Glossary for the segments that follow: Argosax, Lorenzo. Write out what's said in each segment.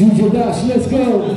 DJ Dash, let's go.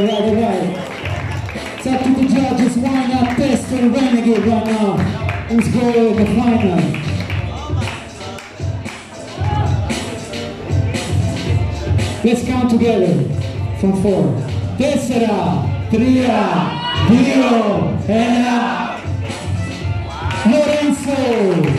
Alright. It's up to the judges, wind up, test and renegade right now. Let's go to the final. Let's count together from 4. Tessera, Tria, Dio, Ena, Lorenzo.